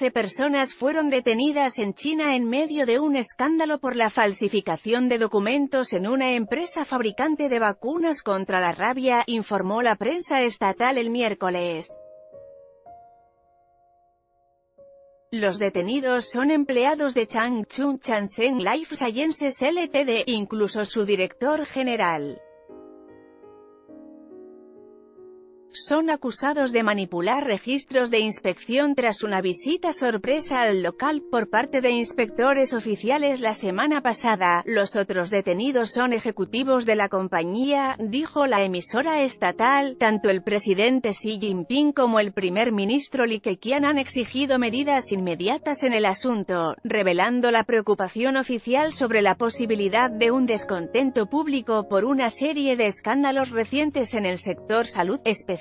14 personas fueron detenidas en China en medio de un escándalo por la falsificación de documentos en una empresa fabricante de vacunas contra la rabia, informó la prensa estatal el miércoles. Los detenidos son empleados de Changchun Changsheng Life Sciences Ltd., incluso su director general. Son acusados de manipular registros de inspección tras una visita sorpresa al local por parte de inspectores oficiales la semana pasada. Los otros detenidos son ejecutivos de la compañía, dijo la emisora estatal. Tanto el presidente Xi Jinping como el primer ministro Li Keqiang han exigido medidas inmediatas en el asunto, revelando la preocupación oficial sobre la posibilidad de un descontento público por una serie de escándalos recientes en el sector salud, especialmente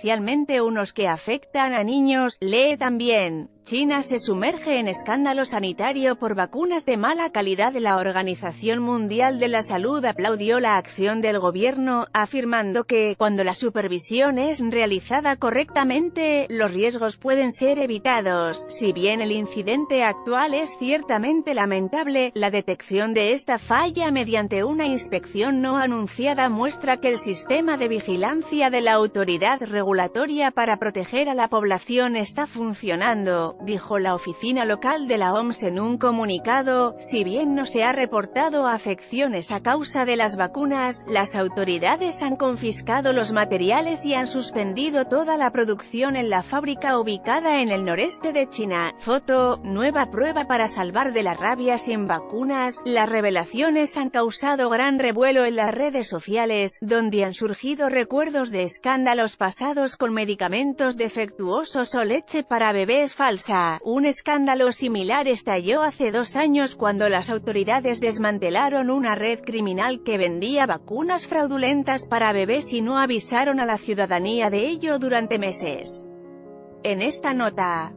unos que afectan a niños. Lee también: China se sumerge en escándalo sanitario por vacunas de mala calidad. La Organización Mundial de la Salud aplaudió la acción del gobierno, afirmando que, cuando la supervisión es realizada correctamente, los riesgos pueden ser evitados. Si bien el incidente actual es ciertamente lamentable, la detección de esta falla mediante una inspección no anunciada muestra que el sistema de vigilancia de la autoridad regulatoria para proteger a la población está funcionando, dijo la oficina local de la OMS en un comunicado. Si bien no se ha reportado afecciones a causa de las vacunas, las autoridades han confiscado los materiales y han suspendido toda la producción en la fábrica ubicada en el noreste de China. Foto: nueva prueba para salvar de la rabia sin vacunas. Las revelaciones han causado gran revuelo en las redes sociales, donde han surgido recuerdos de escándalos pasados con medicamentos defectuosos o leche para bebés falsa. Un escándalo similar estalló hace 2 años cuando las autoridades desmantelaron una red criminal que vendía vacunas fraudulentas para bebés y no avisaron a la ciudadanía de ello durante meses. En esta nota